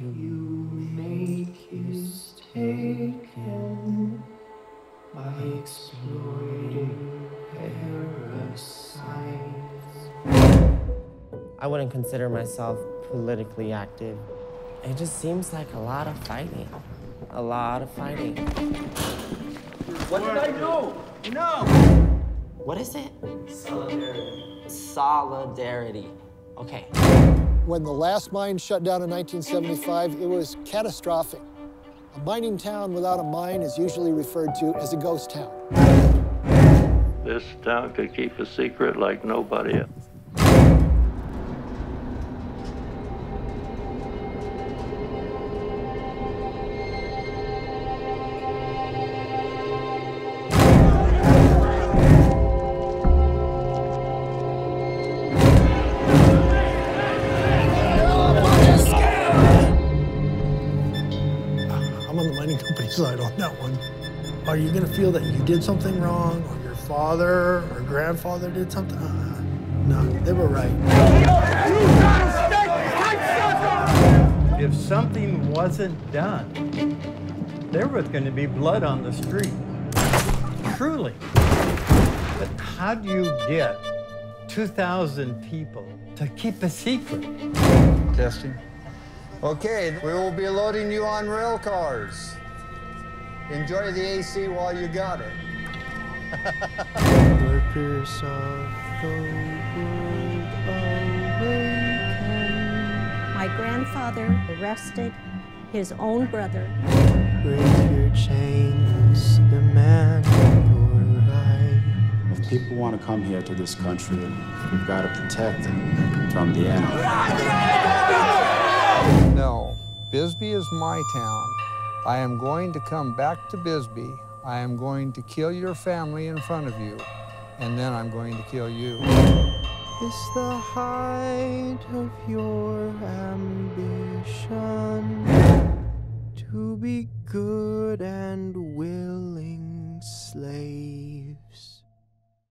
you make is taken by exploiting parasites. I wouldn't consider myself politically active. It just seems like a lot of fighting. A lot of fighting. What did I do? No! What is it? Solidarity. Solidarity. Okay. When the last mine shut down in 1975, it was catastrophic. A mining town without a mine is usually referred to as a ghost town. This town could keep a secret like nobody else. I'm on the mining company side on that one. Are you going to feel that you did something wrong, or your father or grandfather did something? No, they were right. If something wasn't done, there was going to be blood on the street. Truly. But how do you get 2,000 people to keep a secret? Testing. Okay, we will be loading you on rail cars. Enjoy the AC while you got it. Workers of the world awaken. My grandfather arrested his own brother. Break your chains, demand your right. If people want to come here to this country, we've got to protect them from the enemy. No, Bisbee is my town. I am going to come back to Bisbee. I am going to kill your family in front of you, and then I'm going to kill you. It's the height of your ambition to be good and willing slaves.